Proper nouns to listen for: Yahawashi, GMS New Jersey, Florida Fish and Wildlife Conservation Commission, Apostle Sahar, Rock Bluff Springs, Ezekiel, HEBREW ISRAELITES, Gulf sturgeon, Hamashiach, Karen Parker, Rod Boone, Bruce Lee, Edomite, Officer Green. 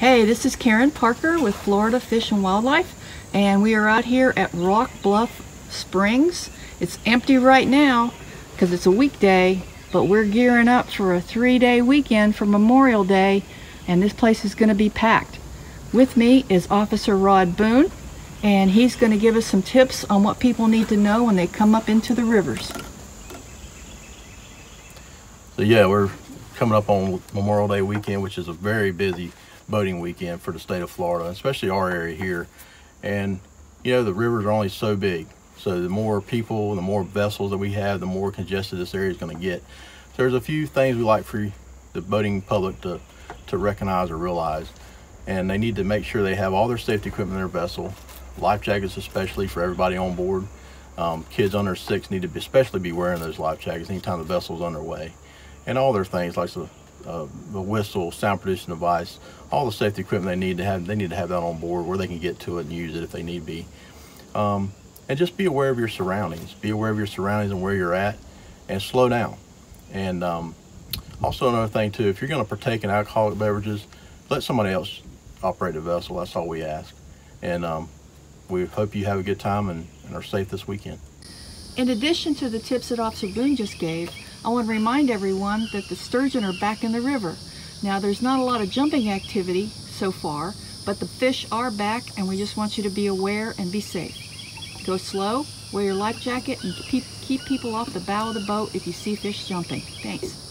Hey, this is Karen Parker with Florida Fish and Wildlife, and we are out here at Rock Bluff Springs. It's empty right now because it's a weekday, but we're gearing up for a 3-day weekend for Memorial Day, and this place is going to be packed. With me is Officer Rod Boone, and he's going to give us some tips on what people need to know when they come up into the rivers. So yeah, we're coming up on Memorial Day weekend, which is a very busy boating weekend for the state of Florida, especially our area here. And you know, the rivers are only so big, so the more people, the more vessels that we have, the more congested this area is going to get. So there's a few things we like for the boating public to recognize or realize, and they need to make sure they have all their safety equipment in their vessel, life jackets especially for everybody on board. Kids under 6 need to especially be wearing those life jackets anytime the vessel's underway, and all their things like the whistle, sound producing device, all the safety equipment they need to have. They need to have that on board where they can get to it and use it if they need be. And just be aware of your surroundings. Be aware of your surroundings and where you're at, and slow down. And also another thing too, if you're going to partake in alcoholic beverages, let somebody else operate the vessel. That's all we ask. And we hope you have a good time and are safe this weekend. In addition to the tips that Officer Green just gave, I want to remind everyone that the sturgeon are back in the river. Now, there's not a lot of jumping activity so far, but the fish are back, and we just want you to be aware and be safe. Go slow, wear your life jacket, and keep people off the bow of the boat if you see fish jumping. Thanks.